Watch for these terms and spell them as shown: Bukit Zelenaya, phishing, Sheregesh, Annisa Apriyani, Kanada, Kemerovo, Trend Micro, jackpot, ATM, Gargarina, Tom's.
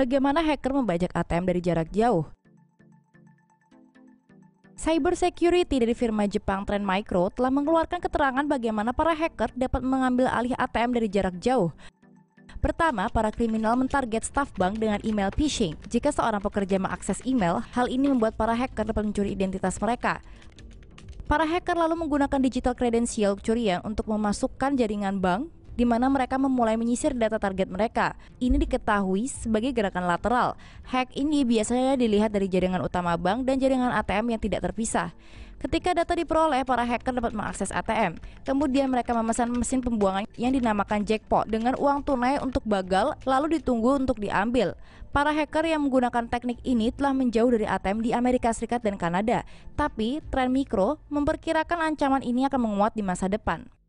Bagaimana hacker membajak ATM dari jarak jauh? Cyber Security dari firma Jepang Trend Micro telah mengeluarkan keterangan bagaimana para hacker dapat mengambil alih ATM dari jarak jauh. Pertama, para kriminal mentarget staf bank dengan email phishing. Jika seorang pekerja mengakses email, hal ini membuat para hacker dapat mencuri identitas mereka. Para hacker lalu menggunakan digital credential curian untuk memasukkan jaringan bank, di mana mereka memulai menyisir data target mereka. Ini diketahui sebagai gerakan lateral. Hack ini biasanya dilihat dari jaringan utama bank dan jaringan ATM yang tidak terpisah. Ketika data diperoleh, para hacker dapat mengakses ATM. Kemudian mereka memesan mesin pembuangan yang dinamakan jackpot dengan uang tunai untuk bagal, lalu ditunggu untuk diambil. Para hacker yang menggunakan teknik ini telah menjauh dari ATM di Amerika Serikat dan Kanada. Tapi, Trend Micro memperkirakan ancaman ini akan menguat di masa depan.